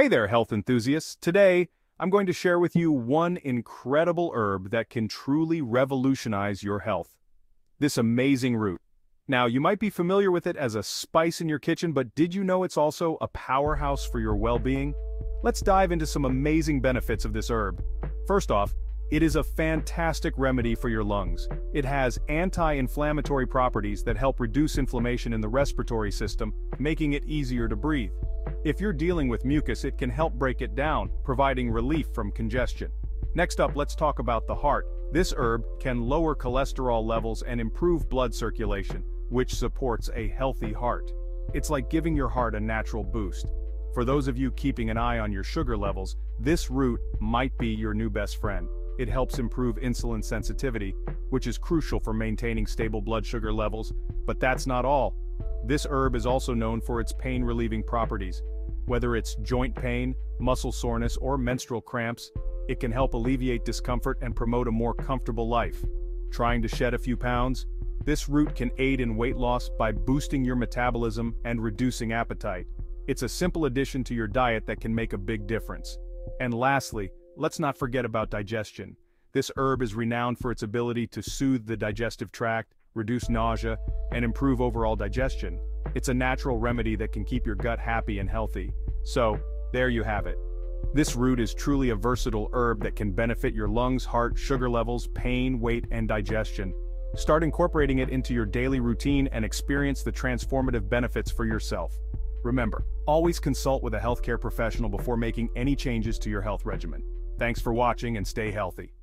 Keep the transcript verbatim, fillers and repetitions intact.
Hey there, health enthusiasts. Today, I'm going to share with you one incredible herb that can truly revolutionize your health. This amazing root. Now, you might be familiar with it as a spice in your kitchen, but did you know it's also a powerhouse for your well-being? Let's dive into some amazing benefits of this herb. First off, it is a fantastic remedy for your lungs. It has anti-inflammatory properties that help reduce inflammation in the respiratory system, making it easier to breathe. If you're dealing with mucus, it can help break it down, providing relief from congestion. Next up, let's talk about the heart. This herb can lower cholesterol levels and improve blood circulation, which supports a healthy heart. It's like giving your heart a natural boost. For those of you keeping an eye on your sugar levels, this root might be your new best friend. It helps improve insulin sensitivity, which is crucial for maintaining stable blood sugar levels. But that's not all. This herb is also known for its pain-relieving properties. Whether it's joint pain, muscle soreness, or menstrual cramps, it can help alleviate discomfort and promote a more comfortable life. Trying to shed a few pounds? This root can aid in weight loss by boosting your metabolism and reducing appetite. It's a simple addition to your diet that can make a big difference. And lastly, let's not forget about digestion. This herb is renowned for its ability to soothe the digestive tract, reduce nausea, and improve overall digestion. It's a natural remedy that can keep your gut happy and healthy. So, there you have it. This root is truly a versatile herb that can benefit your lungs, heart, sugar levels, pain, weight, and digestion. Start incorporating it into your daily routine and experience the transformative benefits for yourself. Remember, always consult with a healthcare professional before making any changes to your health regimen. Thanks for watching and stay healthy.